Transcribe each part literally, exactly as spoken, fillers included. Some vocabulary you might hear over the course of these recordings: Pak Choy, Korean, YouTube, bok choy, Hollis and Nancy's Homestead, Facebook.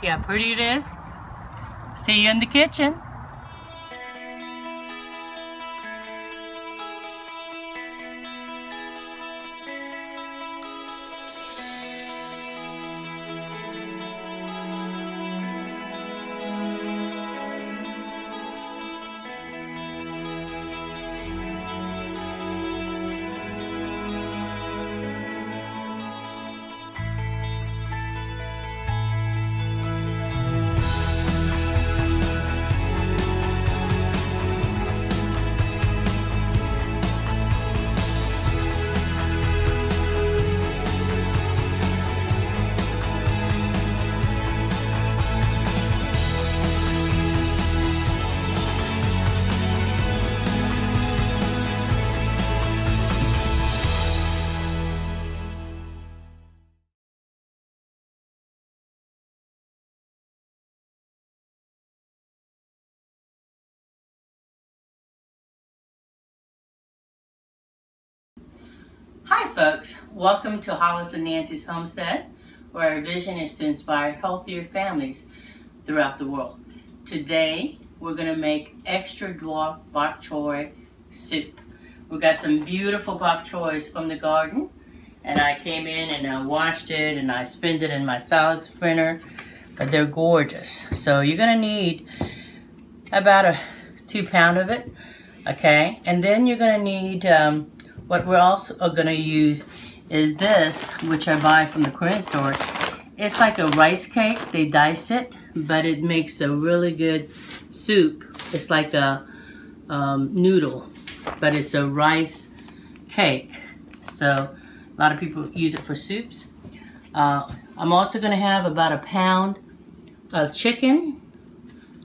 See how pretty it is? See you in the kitchen. Hi folks, welcome to Hollis and Nancy's Homestead, where our vision is to inspire healthier families throughout the world. Today, we're going to make extra dwarf bok choy soup. We've got some beautiful bok choys from the garden, and I came in and I washed it and I spun it in my salad spinner, but they're gorgeous. So you're going to need about a two pound of it, okay? And then you're going to need um, what we're also going to use is this, which I buy from the Korean store. It's like a rice cake. They dice it, but it makes a really good soup. It's like a um, noodle, but it's a rice cake. So a lot of people use it for soups. Uh, I'm also going to have about a pound of chicken,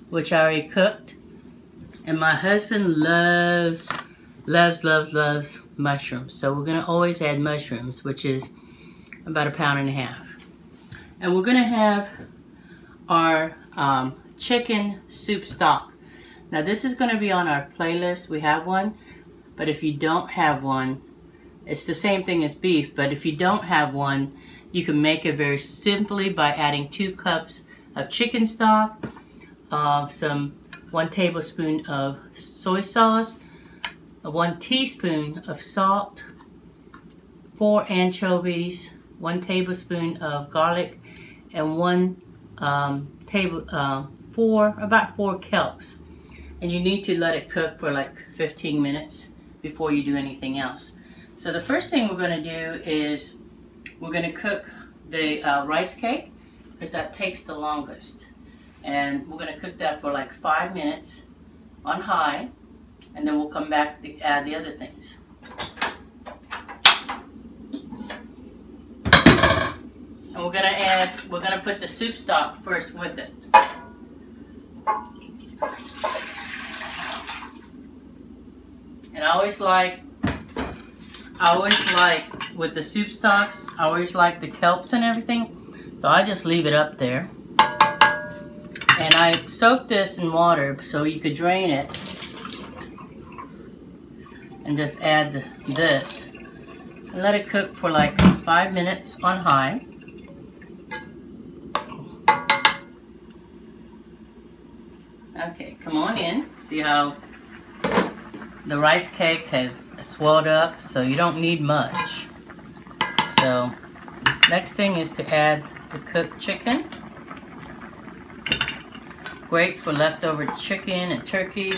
which I already cooked. And my husband loves loves loves loves mushrooms, so we're going to always add mushrooms, which is about a pound and a half. And we're going to have our um, chicken soup stock. Now this is going to be on our playlist. We have one, but if you don't have one, it's the same thing as beef, but if you don't have one, you can make it very simply by adding two cups of chicken stock, uh, some one tablespoon of soy sauce, one teaspoon of salt, four anchovies, one tablespoon of garlic, and one um, table, uh, four, about four kelps. And you need to let it cook for like fifteen minutes before you do anything else. So the first thing we're going to do is we're going to cook the uh, rice cake, because that takes the longest. And we're going to cook that for like five minutes on high. And then we'll come back to add the other things. And we're gonna add, we're gonna put the soup stock first with it. And I always like, I always like with the soup stocks, I always like the kelps and everything. So I just leave it up there. And I soak this in water so you could drain it. And just add this and let it cook for like five minutes on high. Okay, come on in. See how the rice cake has swelled up, so you don't need much. So next thing is to add the cooked chicken. Great for leftover chicken and turkey,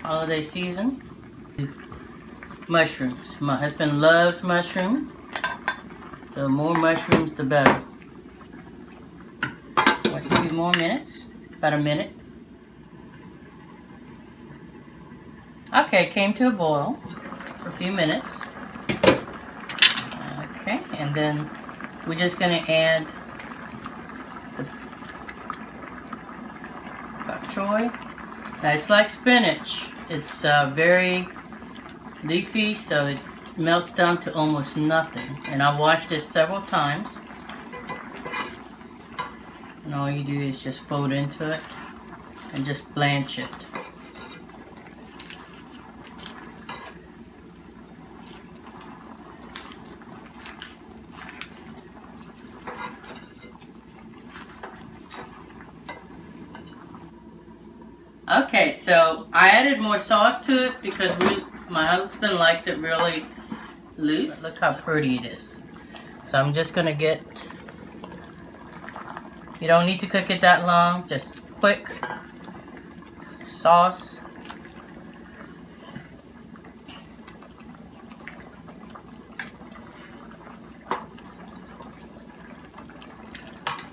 holiday season. Mushrooms. My husband loves mushroom, so more mushrooms the better. Wait a few more minutes, about a minute. Okay, came to a boil for a few minutes. Okay, and then we're just going to add the bok choy. Now it's like spinach. It's uh, very leafy, so it melts down to almost nothing. And I washed this several times. And all you do is just fold into it and just blanch it. Okay, so I added more sauce to it because we, my husband likes it really loose. But look how pretty it is. So I'm just gonna get, you don't need to cook it that long, just quick sauce.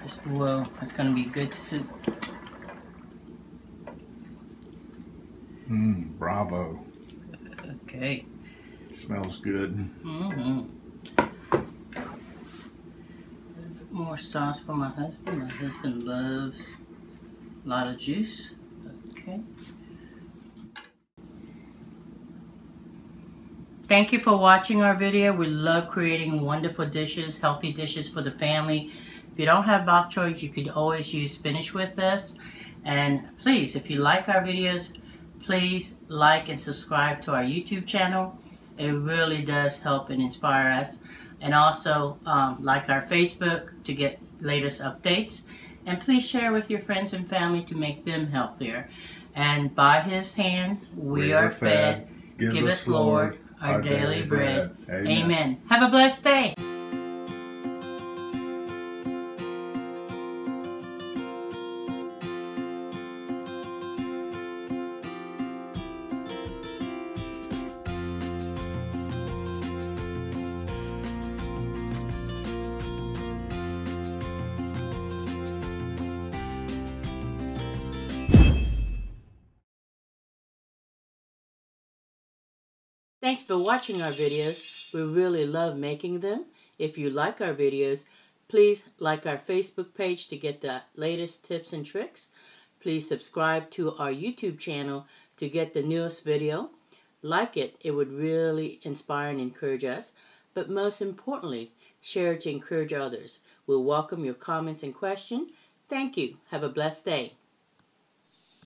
Just, whoa, it's gonna be good soup. Mmm, bravo. Okay. Smells good. Mm-hmm. More sauce for my husband. My husband loves a lot of juice. Okay. Thank you for watching our video. We love creating wonderful dishes, healthy dishes for the family. If you don't have bok choy, you could always use spinach with this. And please, if you like our videos, please like and subscribe to our YouTube channel. It really does help and inspire us. And also um, like our Facebook to get latest updates. And please share with your friends and family to make them healthier. And by His hand we, we are fed. fed. Give, Give us, Lord, our, our daily, daily bread. bread. Amen. Amen. Have a blessed day. Thanks for watching our videos. We really love making them. If you like our videos, please like our Facebook page to get the latest tips and tricks. Please subscribe to our YouTube channel to get the newest video. Like it, it would really inspire and encourage us. But most importantly, share it to encourage others. We'll welcome your comments and questions. Thank you. Have a blessed day.